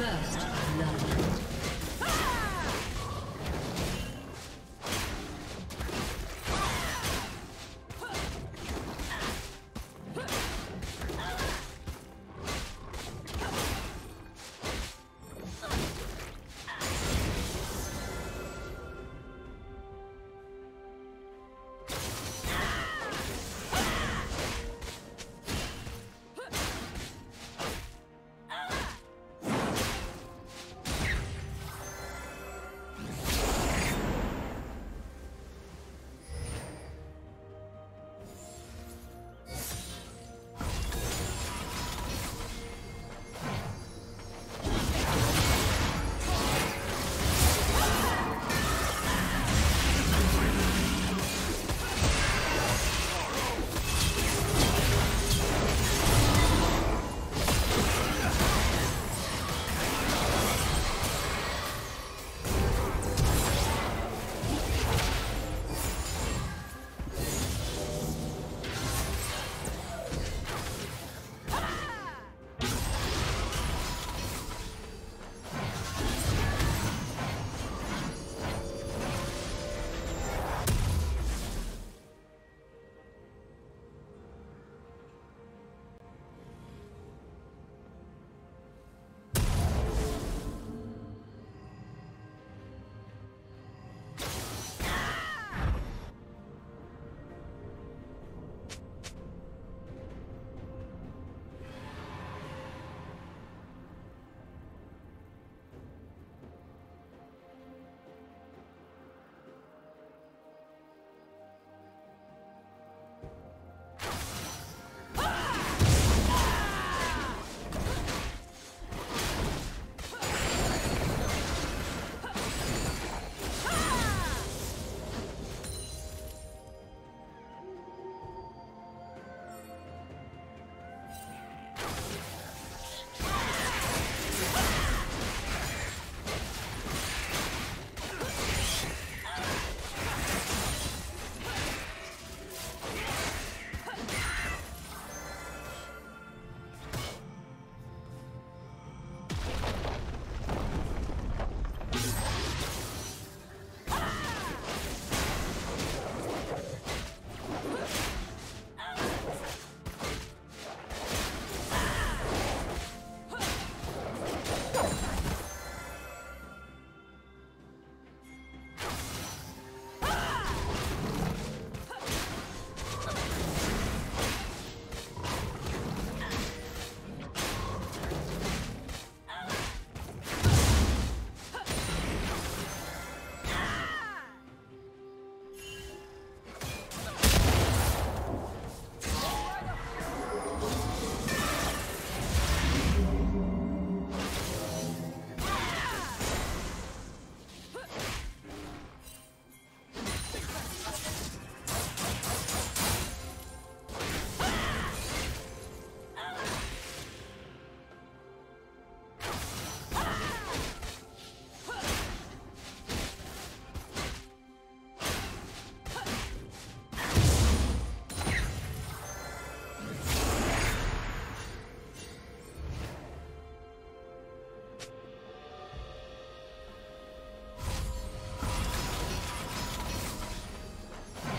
First love.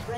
The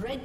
Red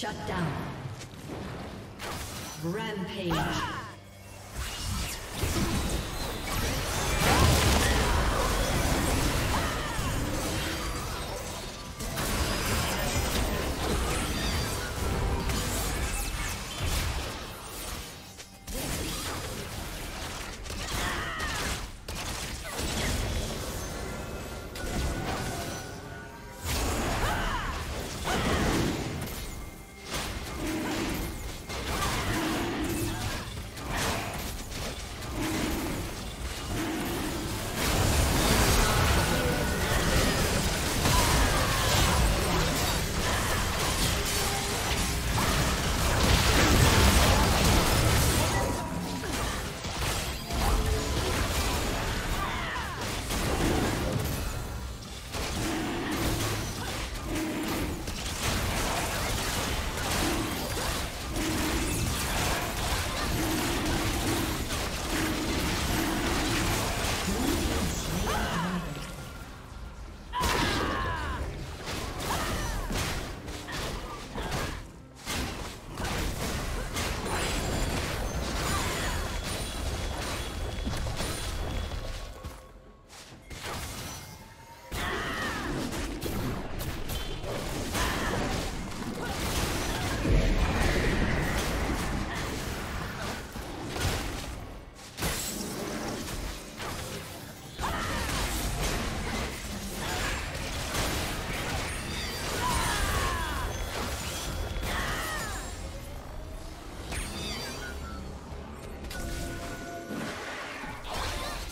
Shut down. Rampage. Ah!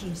Team's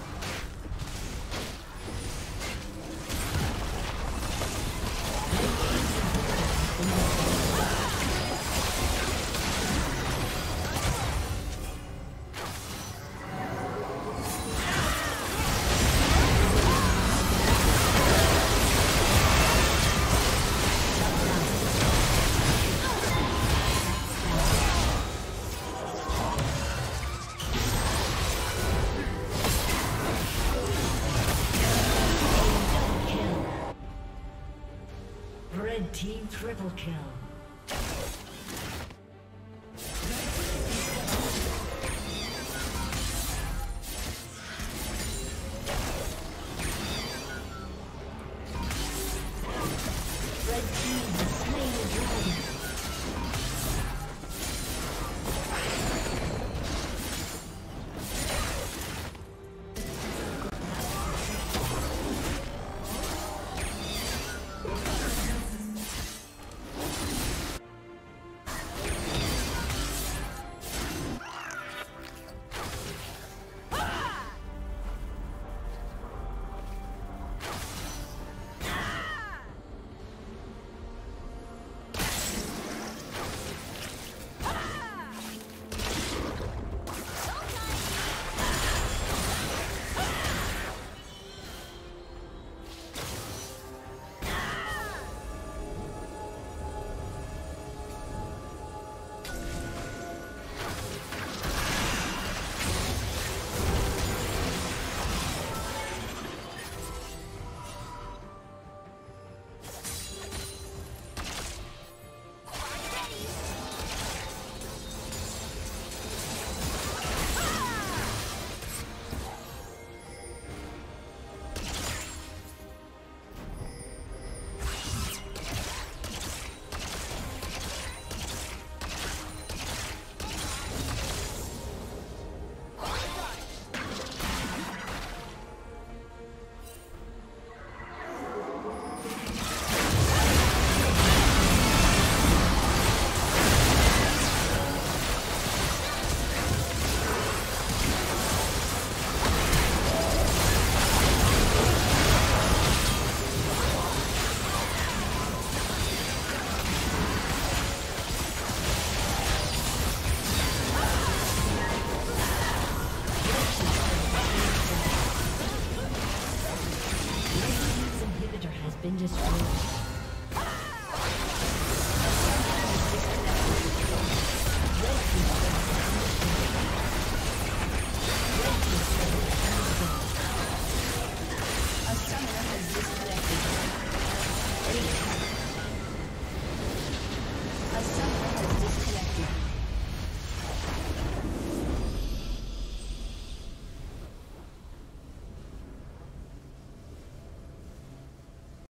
Team triple kill.